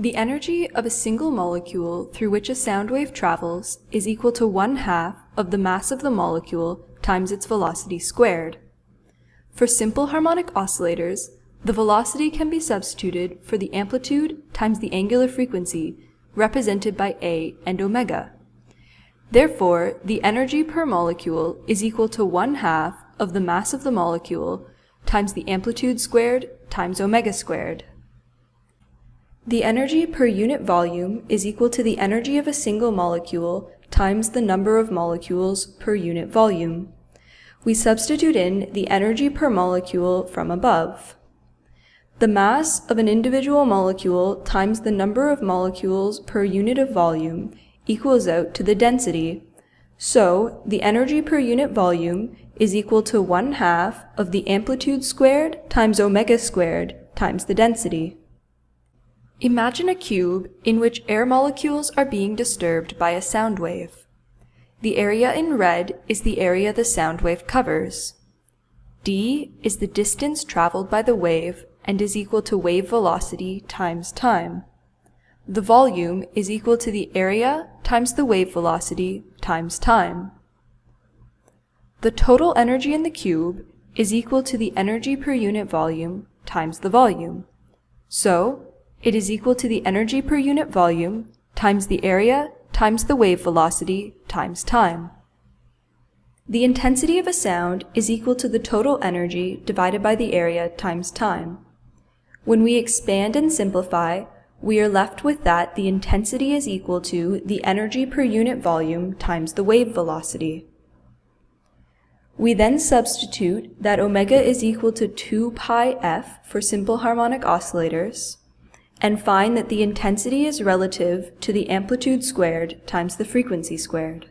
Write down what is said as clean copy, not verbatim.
The energy of a single molecule through which a sound wave travels is equal to 1/2 of the mass of the molecule times its velocity squared. For simple harmonic oscillators, the velocity can be substituted for the amplitude times the angular frequency, represented by A and omega. Therefore, the energy per molecule is equal to 1/2 of the mass of the molecule times the amplitude squared times omega squared. The energy per unit volume is equal to the energy of a single molecule times the number of molecules per unit volume. We substitute in the energy per molecule from above. The mass of an individual molecule times the number of molecules per unit of volume equals out to the density. So, the energy per unit volume is equal to 1/2 of the amplitude squared times omega squared times the density. Imagine a cube in which air molecules are being disturbed by a sound wave. The area in red is the area the sound wave covers. D is the distance traveled by the wave and is equal to wave velocity times time. The volume is equal to the area times the wave velocity times time. The total energy in the cube is equal to the energy per unit volume times the volume. So, it is equal to the energy per unit volume times the area times the wave velocity times time. The intensity of a sound is equal to the total energy divided by the area times time. When we expand and simplify, we are left with that the intensity is equal to the energy per unit volume times the wave velocity. We then substitute that omega is equal to 2 pi f for simple harmonic oscillators, and find that the intensity is relative to the amplitude squared times the frequency squared.